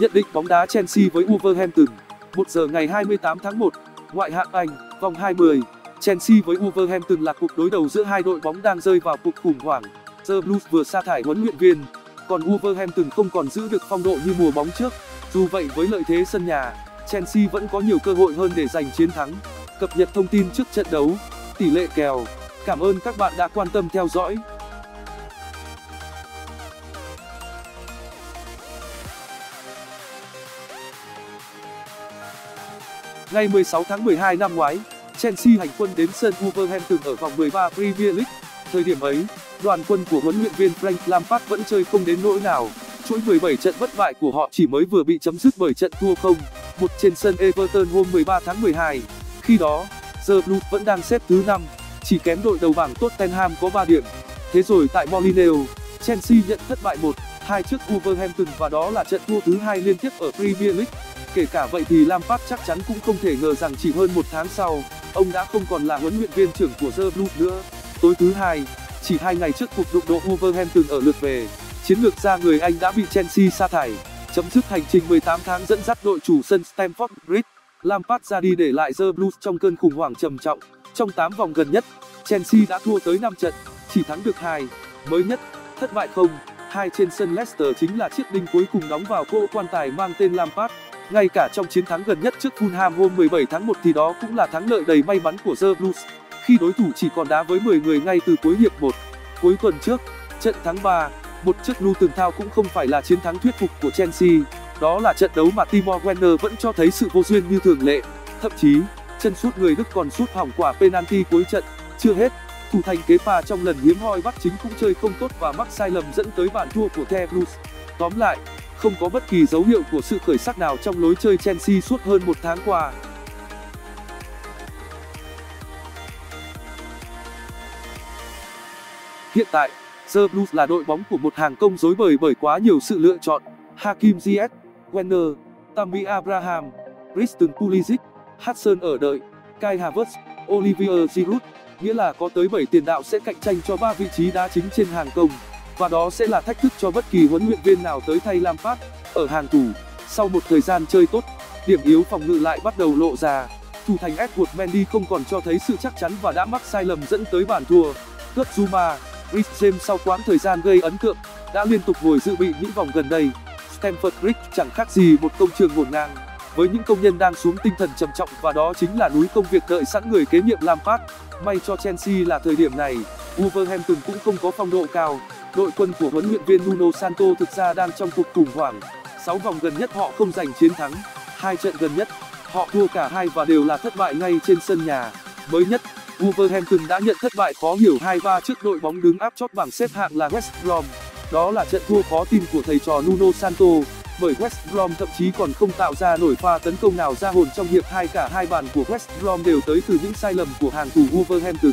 Nhận định bóng đá Chelsea với Wolverhampton. 1 giờ ngày 28 tháng 1, Ngoại hạng Anh, vòng 20. Chelsea với Wolverhampton là cuộc đối đầu giữa hai đội bóng đang rơi vào cuộc khủng hoảng. The Blues vừa sa thải huấn luyện viên, còn Wolverhampton không còn giữ được phong độ như mùa bóng trước. Dù vậy với lợi thế sân nhà, Chelsea vẫn có nhiều cơ hội hơn để giành chiến thắng. Cập nhật thông tin trước trận đấu, tỷ lệ kèo. Cảm ơn các bạn đã quan tâm theo dõi. Ngày 16 tháng 12 năm ngoái, Chelsea hành quân đến sân Wolverhampton ở vòng 13 Premier League. Thời điểm ấy, đoàn quân của huấn luyện viên Frank Lampard vẫn chơi không đến nỗi nào. Chuỗi 17 trận bất bại của họ chỉ mới vừa bị chấm dứt bởi trận thua 0-1 trên sân Everton hôm 13 tháng 12. Khi đó, The Blues vẫn đang xếp thứ 5, chỉ kém đội đầu bảng Tottenham có 3 điểm. Thế rồi tại Molineux, Chelsea nhận thất bại 1-2 trước Wolverhampton và đó là trận thua thứ 2 liên tiếp ở Premier League. Kể cả vậy thì Lampard chắc chắn cũng không thể ngờ rằng chỉ hơn một tháng sau, ông đã không còn là huấn luyện viên trưởng của The Blues nữa. Tối thứ Hai, chỉ 2 ngày trước cuộc đụng độ Wolverhampton ở lượt về, chiến lược gia người Anh đã bị Chelsea sa thải, chấm dứt hành trình 18 tháng dẫn dắt đội chủ sân Stamford Bridge. Lampard ra đi để lại The Blues trong cơn khủng hoảng trầm trọng. Trong 8 vòng gần nhất, Chelsea đã thua tới 5 trận, chỉ thắng được 2, mới nhất, thất bại 0-2 trên sân Leicester chính là chiếc đinh cuối cùng đóng vào cỗ quan tài mang tên Lampard. Ngay cả trong chiến thắng gần nhất trước Fulham hôm 17 tháng 1 thì đó cũng là thắng lợi đầy may mắn của The Blues, khi đối thủ chỉ còn đá với 10 người ngay từ cuối hiệp 1. Cuối tuần trước, trận thắng 3-1 trước Luton Town cũng không phải là chiến thắng thuyết phục của Chelsea. Đó là trận đấu mà Timo Werner vẫn cho thấy sự vô duyên như thường lệ. Thậm chí, chân sút người Đức còn sút hỏng quả penalty cuối trận. Chưa hết, thủ thành Kepa trong lần hiếm hoi bắt chính cũng chơi không tốt và mắc sai lầm dẫn tới bàn thua của The Blues. Tóm lại, không có bất kỳ dấu hiệu của sự khởi sắc nào trong lối chơi Chelsea suốt hơn một tháng qua. Hiện tại, The Blues là đội bóng của một hàng công rối bời bởi quá nhiều sự lựa chọn. Hakim Ziyech, Werner, Tammy Abraham, Christian Pulisic, Hudson-Odoi, Kai Havertz, Olivier Giroud, nghĩa là có tới 7 tiền đạo sẽ cạnh tranh cho 3 vị trí đá chính trên hàng công. Và đó sẽ là thách thức cho bất kỳ huấn luyện viên nào tới thay Lampard. Ở hàng thủ, sau một thời gian chơi tốt, điểm yếu phòng ngự lại bắt đầu lộ ra. Thủ thành Edouard Mendy không còn cho thấy sự chắc chắn và đã mắc sai lầm dẫn tới bàn thua. Cướp Zuma, Chris James sau quãng thời gian gây ấn tượng, đã liên tục ngồi dự bị những vòng gần đây. Stamford Bridge chẳng khác gì một công trường ngổn ngang, với những công nhân đang xuống tinh thần trầm trọng và đó chính là núi công việc đợi sẵn người kế nhiệm Lampard. May cho Chelsea là thời điểm này, Wolverhampton cũng không có phong độ cao. Đội quân của huấn luyện viên Nuno Santo thực ra đang trong cuộc khủng hoảng. 6 vòng gần nhất họ không giành chiến thắng, 2 trận gần nhất họ thua cả 2 và đều là thất bại ngay trên sân nhà. Mới nhất, Wolverhampton đã nhận thất bại khó hiểu 2-3 trước đội bóng đứng áp chót bảng xếp hạng là West Brom. Đó là trận thua khó tin của thầy trò Nuno Santo, bởi West Brom thậm chí còn không tạo ra nổi pha tấn công nào ra hồn trong hiệp 2. Cả 2 bàn của West Brom đều tới từ những sai lầm của hàng thủ Wolverhampton.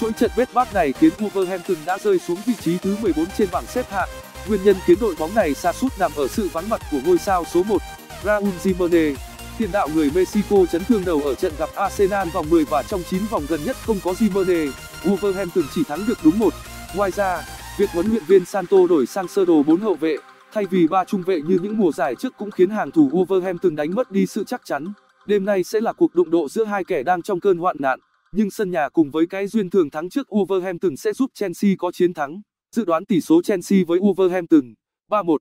Chuỗi trận bết bát này khiến Wolverhampton đã rơi xuống vị trí thứ 14 trên bảng xếp hạng. Nguyên nhân khiến đội bóng này sa sút nằm ở sự vắng mặt của ngôi sao số 1, Raúl Jimenez. Tiền đạo người Mexico chấn thương đầu ở trận gặp Arsenal vòng 10 và trong 9 vòng gần nhất không có Jimenez, Wolverhampton chỉ thắng được đúng 1. Ngoài ra, việc huấn luyện viên Santo đổi sang sơ đồ 4 hậu vệ thay vì 3 trung vệ như những mùa giải trước cũng khiến hàng thủ Wolverhampton đánh mất đi sự chắc chắn. Đêm nay sẽ là cuộc đụng độ giữa hai kẻ đang trong cơn hoạn nạn, nhưng sân nhà cùng với cái duyên thường thắng trước Wolverhampton sẽ giúp Chelsea có chiến thắng. Dự đoán tỷ số Chelsea với Wolverhampton 3-1.